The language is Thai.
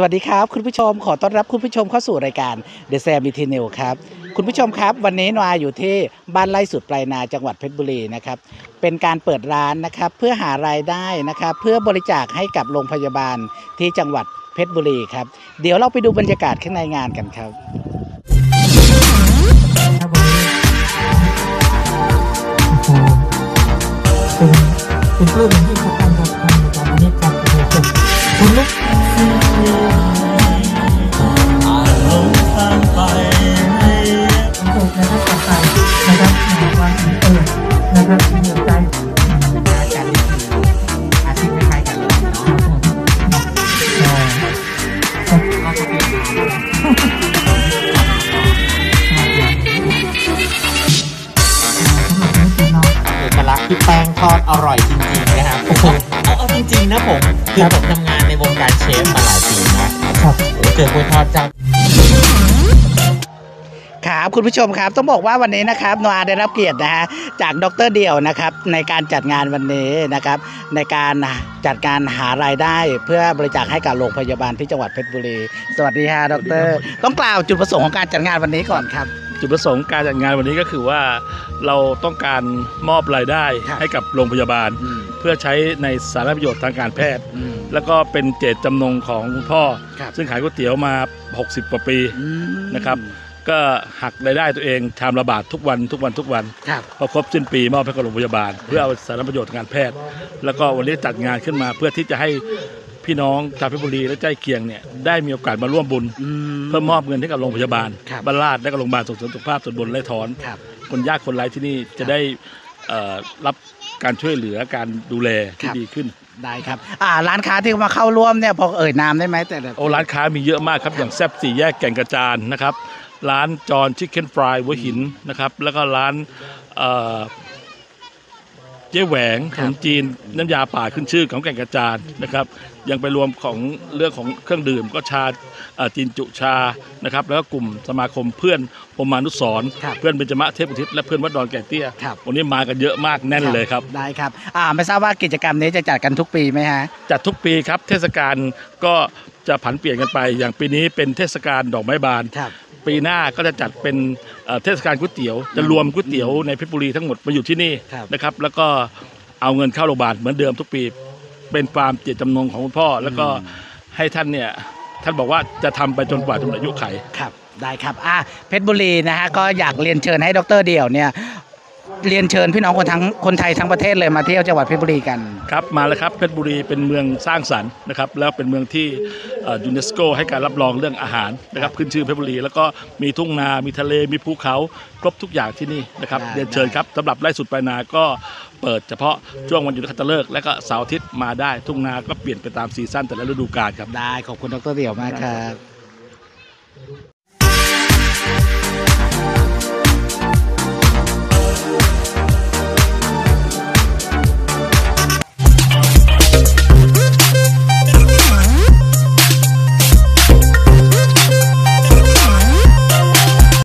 สวัสดีครับคุณผู้ชมขอต้อนรับคุณผู้ชมเข้าสู่รายการ The Sam Mitinew ครับคุณผู้ชมครับวันนี้นวาอยู่ที่บ้านไร่สุดปลายนาจังหวัดเพชรบุรีนะครับเป็นการเปิดร้านนะครับเพื่อหารายได้นะครับเพื่อบริจาคให้กับโรงพยาบาลที่จังหวัดเพชรบุรีครับเดี๋ยวเราไปดูบรรยากาศข้างในงานกันครับเป็นเพื่อนที่สำคัญครับตอนนี้การประชุมคุณลูกคือแป้งทอดอร่อยจริงๆนะครับเอาจริงๆนะผมคือผมทำงานในวงการเชฟมาหลายปีนะครับเจอกล้วยทอดจังครับคุณผู้ชมครับต้องบอกว่าวันนี้นะครับนวาได้รับเกียรตินะฮะจากดร.เดี่ยวนะครับในการจัดงานวันนี้นะครับในการจัดการหารายได้เพื่อบริจาคให้กับโรงพยาบาลที่จังหวัดเพชรบุรีสวัสดีฮะดร.ต้องกล่าวจุดประสงค์ของการจัดงานวันนี้ก่อนครับจุดประสงค์การจัดงานวันนี้ก็คือว่าเราต้องการมอบรายได้ให้กับโรงพยาบาลเพื่อใช้ในสาธารณประโยชน์ทางการแพทย์แล้วก็เป็นเจตจำนงของคุณพ่อซึ่งขายก๋วยเตี๋ยวมา60กว่าปีนะครับก็หักรายได้ตัวเองชามละบาททุกวันพอครบสิ้นปีมอบให้กับโรงพยาบาลเพื่อเอาสาธารณประโยชน์ทางการแพทย์แล้วก็วันนี้จัดงานขึ้นมาเพื่อที่จะให้พี่น้องชาวเพชรบุรีและใกล้เคียงเนี่ยได้มีโอกาสมาร่วมบุญเพื่อมอบเงินให้กับโรงพยาบาลบ้านลาดและกับโรงพยาบาลส่งเสริมสุขภาพส่วนบนและถอนคนยากคนไร้ที่นี่จะได้รับการช่วยเหลือการดูแลที่ดีขึ้นได้ครับร้านค้าที่มาเข้าร่วมเนี่ยพอเอ่ยนามได้ไหมแต่โอ้ร้านค้ามีเยอะมากครับอย่างแซ่บสี่แยกแก่งกระจานนะครับร้านจอนชิคเก้นฟรายหัวหินนะครับแล้วก็ร้านเจ๊แหวงขนมจีนน้ำยาป่าขึ้นชื่อของแก่งกระจานนะครับยังไปรวมของเรื่องของเครื่องดื่มก็ชาจีนจุชานะครับแล้วก็กลุ่มสมาคมเพื่อนพรหมานุสรณ์เพื่อนเบญจมะเทพอุทิศและเพื่อนวัดดอนแก่เตี้ยวันนี้มากันเยอะมากแน่นเลยครับได้ครับไม่ทราบว่ากิจกรรมนี้จะจัดกันทุกปีไหมฮะจัดทุกปีครับเทศกาลก็จะผันเปลี่ยนกันไปอย่างปีนี้เป็นเทศกาลดอกไม้บานปีหน้าก็จะจัดเป็นเทศกาลก๋วยเตี๋ยวจะรวมก๋วยเตี๋ยวในเพชรบุรีทั้งหมดมาอยู่ที่นี่นะครับแล้วก็เอาเงินเข้าโรงพยาบาลเหมือนเดิมทุกปีเป็นความเจตจำนงของคุณพ่อแล้วก็ให้ท่านเนี่ยท่านบอกว่าจะทำไปจนกว่าจะหมดอายุไขครับได้ครับเพชรบุรีนะฮะก็อยากเรียนเชิญให้ดร.เดี่ยวเนี่ยเรียนเชิญพี่น้องคนไทยทั้งประเทศเลยมาเที่ยวจังหวัดเพชรบุรีกันครับมาเลยครับเพชรบุรีเป็นเมืองสร้างสรรค์นะครับแล้วเป็นเมืองที่ยูเนสโกให้การรับรองเรื่องอาหารนะครับขึ้นชื่อเพชรบุรีแล้วก็มีทุ่งนามีทะเลมีภูเขาครบทุกอย่างที่นี่นะครับเรียนเชิญครับสำหรับไร่สุดปลายนาก็เปิดเฉพาะช่วงวันหยุดนักขัตฤกษ์และก็เสาร์อาทิตย์มาได้ทุ่งนาก็เปลี่ยนไปตามซีซั่นแต่ละฤดูกาลครับได้ขอบคุณดร.เดี่ยวมากครับ